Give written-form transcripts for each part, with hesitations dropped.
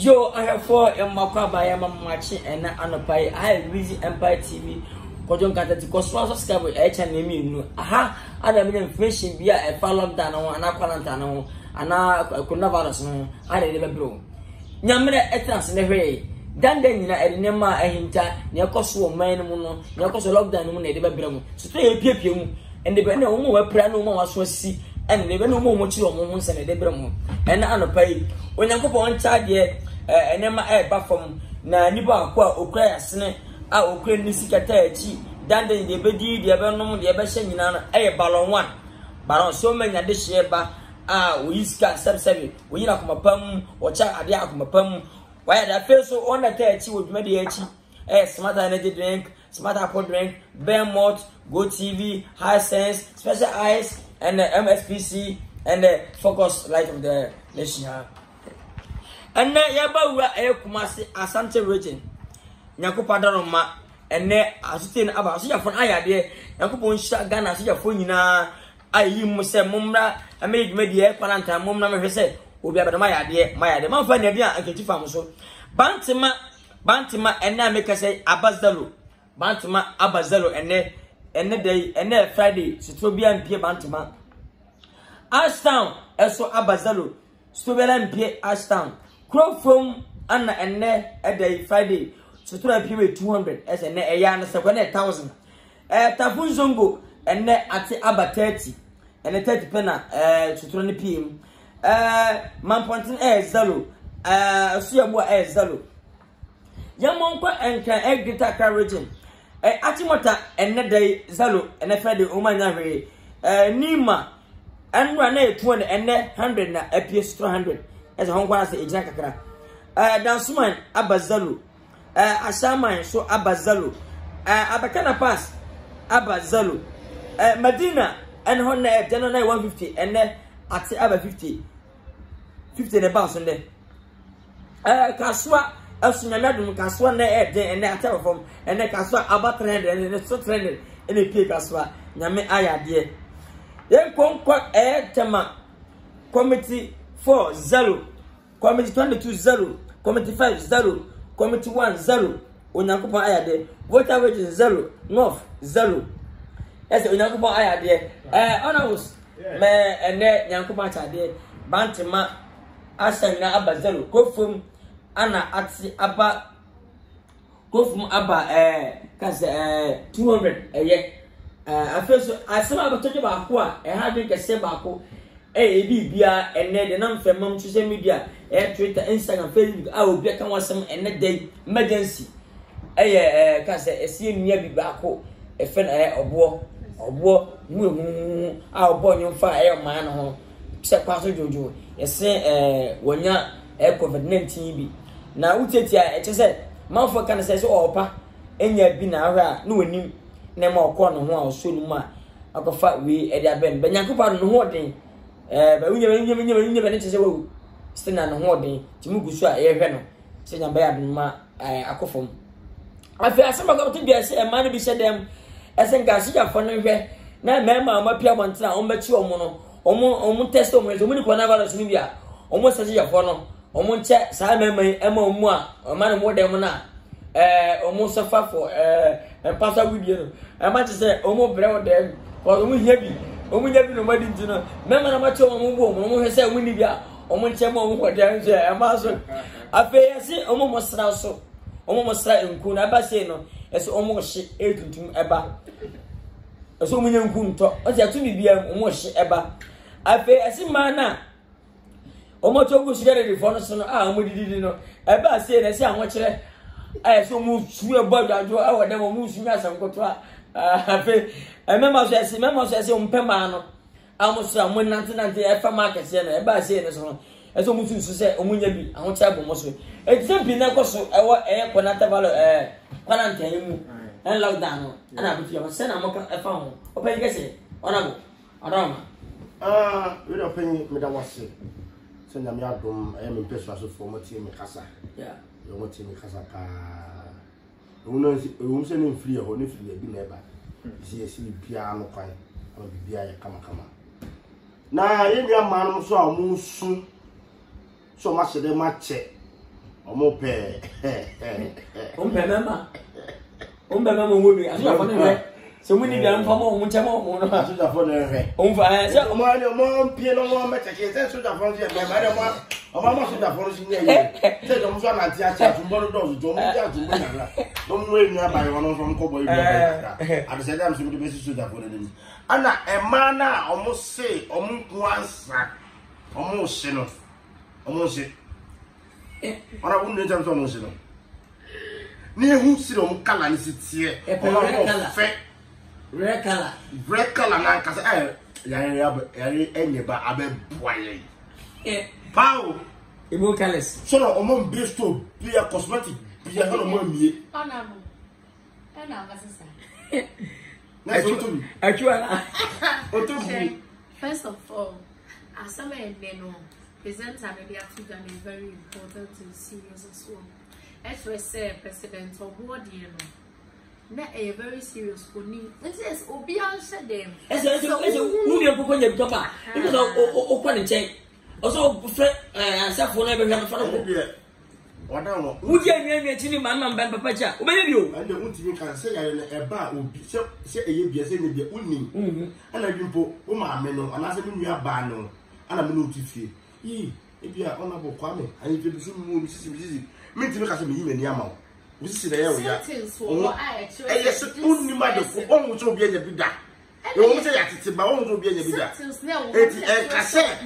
Yo, I have four Makwa by Machi and Anopai. I have busy Empire TV. Kojon Kata to Cosmo subscribe H and me. Aha, I have information via a Palantano and a Palantano and a Kunavaras. I didn't blow. Yamina etans in a way. Dandina and Nema Ahinta, Nakosu, Manuno, Nakosu lockdown, and the Babylon. So they appear you and the Beno were plan no more as was see. And they were no more much or moments and a debrum. And I don't pay when I go on child yet. And then my air platform now, Niba, Ukraine, Senate, our Ukraine, Nisicatachi, Dandy, the Bedi, the Abanom, the Abashan, air ballon one. But on so many this year, but we scan sub-7, we knock my pum or child, I knock my pum. Why I feel so on the 30 with Mediachi, a smart energy drink, smart apple drink, bear malt, Go TV, High Sense, Special Eyes. And the MSPC and the focus light of the nation. And then Yabawa Kumasi Asante region. Nyakupadanoma and then Asin Abasuya for Ayade, Yakupon Shagana, Sia Funina, Ayimuse Mumra, and made media Pananta Mumra, he said, will be about my idea, my demand for Nadia and Kitifamuso. Bantima, and then make us say Abazalo. Bantima, Abazalo, and then. And the day and then Friday, Stobian Pierre Bantima. Ashtown, Esso Abazalo, Stobian Pierre Ashtown. Crow from Anna and Ne a day Friday, Stobian Pierre 200 as a Ne Ayana 7,000. A Tapuzongo and Ne at Abba 30 and a 30 penna to 20 PM. Mampontin air Zalo, Siamwa air Zalo. Yamonka and can egg guitar carriage. Atimota and Nede Zalo and a Friday Omanare Nima and Rane 20 and 100 na appears 200 as Hong Kong as a Jackakra. Dansuman Abazalo Ashaman so Abazalo Abakana Pass Abazalo Medina and Honda 10 150 and at Abba 50 and a bus on there. Kaswa Elsinadum Caswa Ned and their telephone, and they Caswa about 300 and it's so trended in the P. Caswa. Yame Aya dear. Then Conquat Air Tema Committee 4 0, Committee 22 0, Committee 5 0, Committee 1 0, Unakupa Aya dear, Water Wages 0, North 0. Yes, Unakupa Aya dear. Honorous, and then Yankupa dear, Bantima Asana Abazalo, go from. Anna Axi Abba go from Abba, 200 a year. I feel so. I saw about talking about what I had a sebaco, a BBR, and then the non famous social media, Twitter, Instagram, Facebook. I will be a some and that day emergency. A senior near Bibaco, a friend of war, our born your fire, man, home, except Pastor Jojo, a say, when you COVID-19. Now, who takes ya? It is said, Mouthful can say, oh, pa, and you have been around, no one knew, no more corner, no soon, ma. I could fight we at that bend, but Yakuba no hoarding. But we never need to say, oh, stand on hoarding, to Mugusha, a venom, saying a bad ma, I could form. I feel some of the guests and money be said them as in Garcia for never. Now, mamma, my peer wants now, on Betty Omono, Omo testimonies, only whenever it's media, almost as you have honor. Omunche Simon Emma Moa, a man more than Mona, almost a far for a passer with you. I might say, Omo Brown, for only heavy, only having a wedding dinner. Mamma Macho, Omo has said, Winibia, Omunchemo, what there is a master. I pay almost now so. Almost like Kunabaseno, as almost she ate to Eba. As so many Kunto, as I to be almost Eba. I pay as in mana. Omotoku shigere revolution amudidi no e ba say na say anwochire eh so mu sue bodu ajo awo dem mu sue asankoto afi memo so say umpema no amusu amunante e fa market na e ba say na so e so mu sue say omunya bi anwoche abomo so example na koso e wo e konata value quarantine mu en lockdown no ana bi fi say na mo ka e fa ho open gese onago adama we don't think me da wase. So now I am impressed for my team Casa. Yeah. You want team Casa? You sending free or not free? Be never. See, piano coin. I will be a kama. Now, if you are man, so much the match. First of all, as some men present and media program is very important and serious as well. As we say, President of Board, you know, not a very serious one. It says, Obian said them. As a woman, you talk about it was open and check. Also, Fred, I said, for never have a father. Would you have a chili, my mum, and Papacha? When you and the woman can say, I about would be say, you'd be saying the only. And I didn't put Oma Meno, and I said, you are Bano, and I'm not with you. If you are honorable, Kwame, and if you do some Mississippi, mean to look at me in Yamau. We see the area. Yes, only matter for all which will be a bigger. You won't say that it's a bound to be a bigger. And Cassette,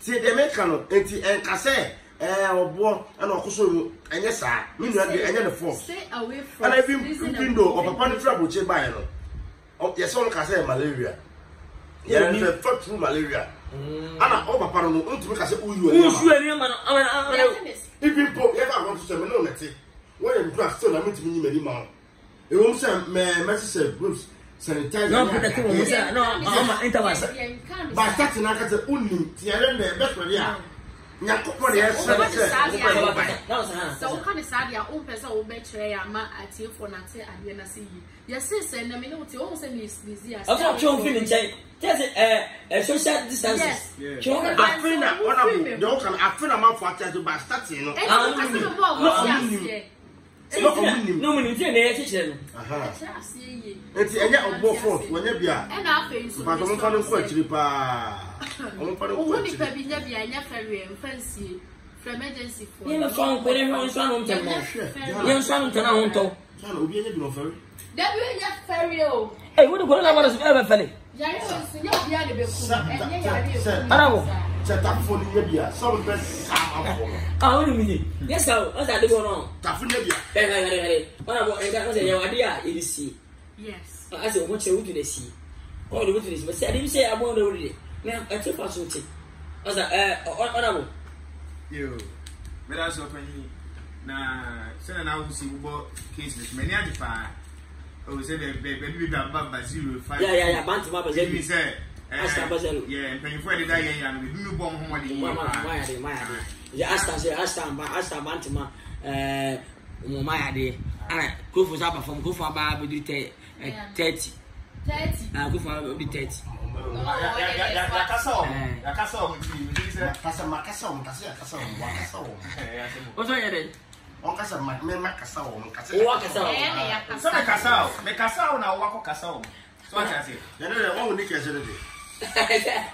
say the mechanic, and Cassette, and also, and yes, I mean, another force. And I've been window of a panic trouble, Chebano. Oh, yes, all Cassette malaria. Yeah, you have fought through malaria. Ana oba paro no ntumi kase uyu e ma no ana even po e ba want to say me no nete when you do still na ntumi nyi mari ma e won say me message groups sanitize no put the we say no ama intervals but start na ka say unni ti ere na e be so dia nyakopon e say so ka ni sadia o pesa o be chere ya ma ati for na te ade na se yi yes say na me no ti o say ni busy as social distances. Yes. I feel that one of them can afford a man for to buy starting. No, no, yes, sir. What's that going on? Yes. I said, what you do they see? All the witnesses, but I didn't say I won't do it. Now, I took us something. What's that? Honorable. You, but that's open. Now, send an out see what cases many are defined. Oh, say the baby number 05. Yeah. Bantu number 05. You say. Yeah, and you find it that you do bomb home the. Why are they? You ask them bantu ma why are they? Ah, go for that perform, go for ba be 30. 30. Go for be 30. Ya kaso. You say kaso. What's that? On kasa ma kasa o kasa me kasa na wako kasa o so what I say na na o ni kasa de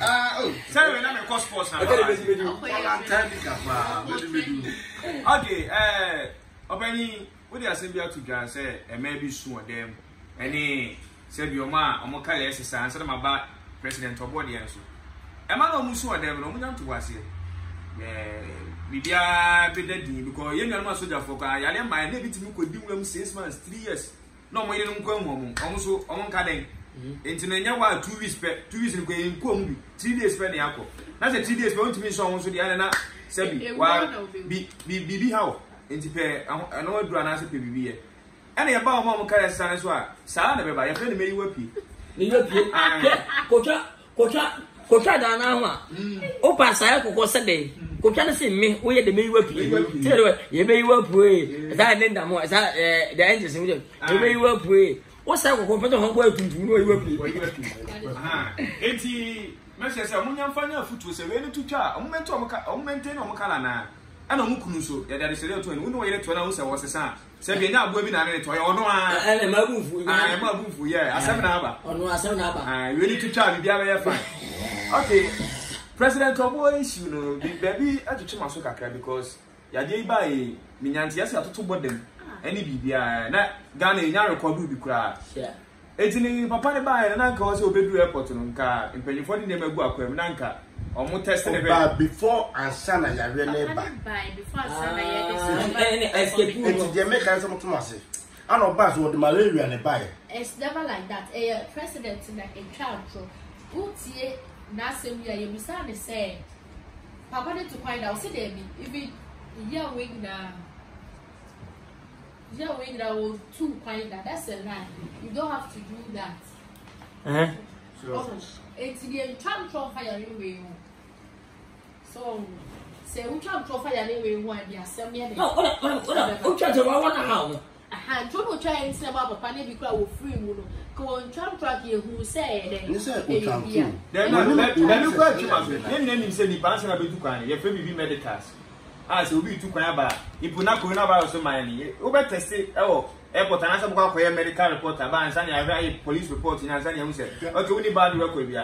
oh say we na me course sports na okay obani we dey assembly to gan say e may be soon dem any say bi o ma o mo kale exercise na ma ba president obo dey so e ma no mu soon dem no mu nyam to wase Libya bedadi because you know soldier for ka yale my na bit me ko di nwam 6 months 3 years no mo yenu nko amom so amon ka den entin enya wa 2 weeks nko enko ambi 3 days pe na yakọ na say 3 days pe ontimi so amon so di ana na sebi wa bi how entin pe ana wa dura na se pe bibi ye ana ye ba amon ka resa na so a sa na be ba ye pe na me yiwa pi ni yiwa ah kocha da na ho a o pa sa ya kokọ se dey Kutana see me, we had the may work. You may well pray. That end up as the engines. You may well pray. What's that? What home work to do? You work. Eighty messages. I'm going to find your foot was a very two child. I'm going to maintain on Calana. ana mu kunu so ya dare sere to ni uno yele to na wo se wo sesa se bi nya agbo bi na ne to ya ono a ele magunfu ah magunfu ye asem na aba ono asem na aba ah we need to try bi abia fine okay president obo issue no bi baby atutu maso kakra because ya dey by minyanti ase atutu bodem any bibia na Ghana nya record bi kura yeah etini papa ne ba na nka wo se obedu airport no nka impelifo ni dem agu akwam na nka omo test never before asana ya we never by before asana ya escape it dey make us to mase and obas with malaria ne buy it's never like that a president like a child so utie na sem ya yebisa ne say papa dey to find out say dey even year when na will too find that that's a lie you don't have to do that it's the time to fire anyway. So, say, who try to fire anyway? One, they are selling. No, who try to buy one house? Aha, trouble trying to sell a panel because we free money. Come, try to track you who say that. You say who try to? Then look at you, man. Then you say the banks are being too kind. You feel we be made cast. Ah, so we be too kind, but if we not corona virus, so many. We be tested. Oh. Airport and answer because we have medical report about and a police report in Tanzania. We say, okay, we need bad work with you.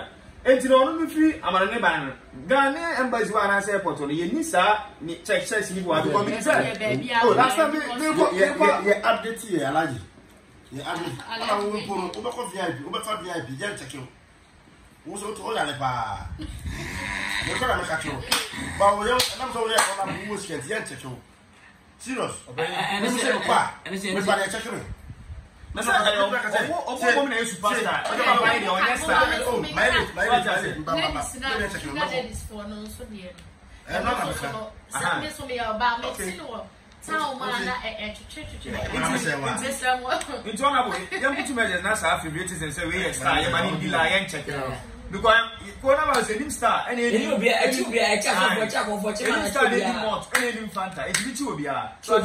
And you know, no free. I'm not even Ghana embassy one answer airport. Only you need check. You want to come in? Oh, last time we update here, Alaji. Yeah, Alaji. We go to VIP. We go to VIP. Just check you. We so to all the bar. We go to the casino. But we don't go there for the music. Just check you. Serious. And say no pa. And say no pa. Let's check it. Let's check it. Let's check it. Because coronavirus is a new star, and it will be a new month, and a new fanta. It will be a so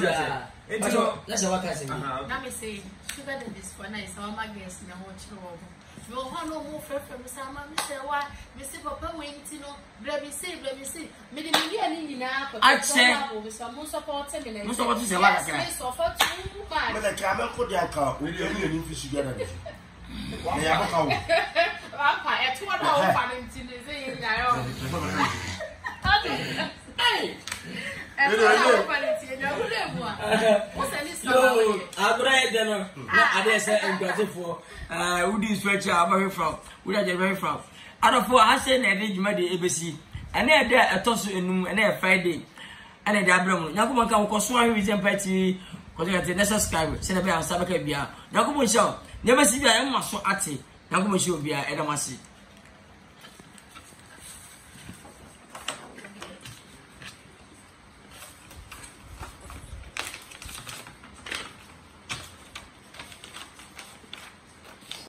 that's what I say. Let me say, sugar than this for nice, our magazine, and watch your own. No honor more from Mr. Why, Mr. Papa waiting on Brevissy. Maybe I'm in our action with some most of our terminal. Most of what is your life? The camel could get out with your new fish together. Never see the Emma so at it. Now, come and show me a Edamasi.